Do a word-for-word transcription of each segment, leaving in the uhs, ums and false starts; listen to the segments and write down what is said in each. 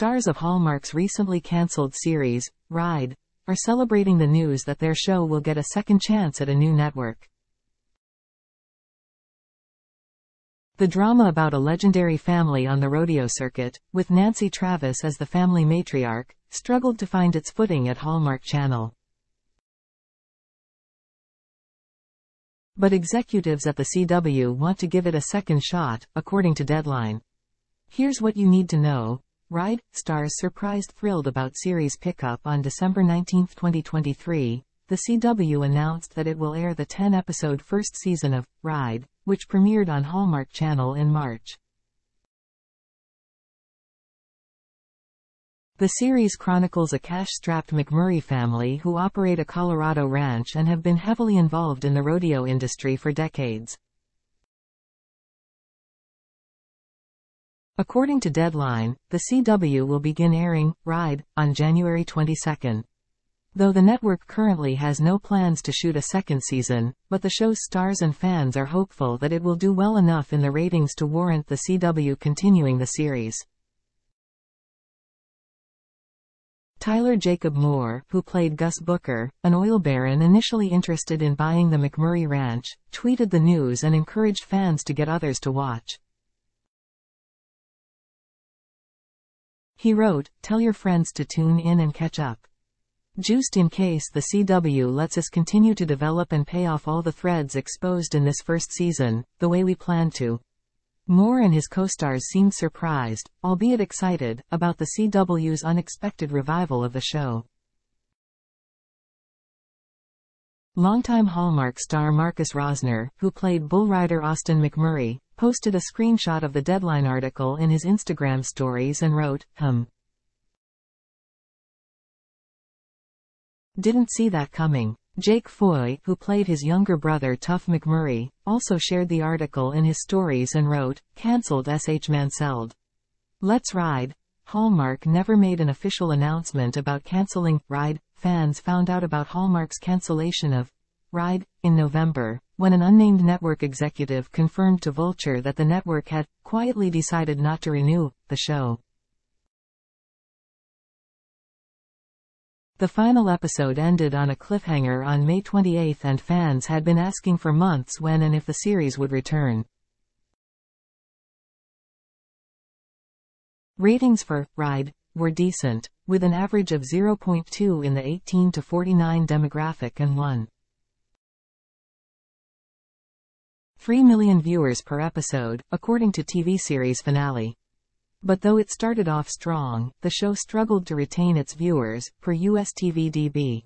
Stars of Hallmark's recently cancelled series, Ride, are celebrating the news that their show will get a second chance at a new network. The drama about a legendary family on the rodeo circuit, with Nancy Travis as the family matriarch, struggled to find its footing at Hallmark Channel. But executives at the C W want to give it a second shot, according to Deadline. Here's what you need to know. Ride stars surprised thrilled about series pickup on December nineteenth twenty twenty-three. The C W announced that it will air the ten-episode first season of Ride, which premiered on Hallmark Channel in March. The series chronicles a cash-strapped McMurray family who operate a Colorado ranch and have been heavily involved in the rodeo industry for decades. According to Deadline, the C W will begin airing Ride on January twenty-second. Though the network currently has no plans to shoot a second season, but the show's stars and fans are hopeful that it will do well enough in the ratings to warrant the C W continuing the series. Tyler Jacob Moore, who played Gus Booker, an oil baron initially interested in buying the McMurray Ranch, tweeted the news and encouraged fans to get others to watch. He wrote, "Tell your friends to tune in and catch up. Just in case the C W lets us continue to develop and pay off all the threads exposed in this first season, the way we plan to." Moore and his co-stars seemed surprised, albeit excited, about the C W's unexpected revival of the show. Longtime Hallmark star Marcus Rosner, who played bull rider Austin McMurray, posted a screenshot of the Deadline article in his Instagram stories and wrote, "Hum. Didn't see that coming." Jake Foy, who played his younger brother Tough McMurray, also shared the article in his stories and wrote, "Cancelled S H Manseld. Let's ride." Hallmark never made an official announcement about cancelling Ride. Fans found out about Hallmark's cancellation of Ride in November, when an unnamed network executive confirmed to Vulture that the network had quietly decided not to renew the show. The final episode ended on a cliffhanger on May twenty-eighth, and fans had been asking for months when and if the series would return. Ratings for Ride were decent, with an average of zero point two in the eighteen to forty-nine demographic and one point three million viewers per episode, according to T V series Finale. But though it started off strong, the show struggled to retain its viewers, per U S T V D B.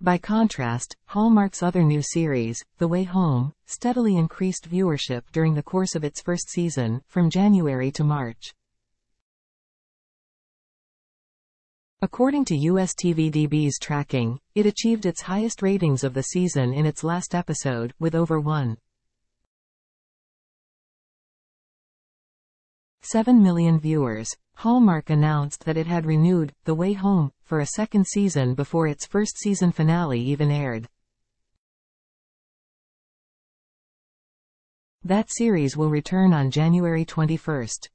By contrast, Hallmark's other new series, The Way Home, steadily increased viewership during the course of its first season, from January to March. According to U S T V D B's tracking, it achieved its highest ratings of the season in its last episode, with over one point seven million viewers. Hallmark announced that it had renewed The Way Home for a second season before its first season finale even aired. That series will return on January twenty-first.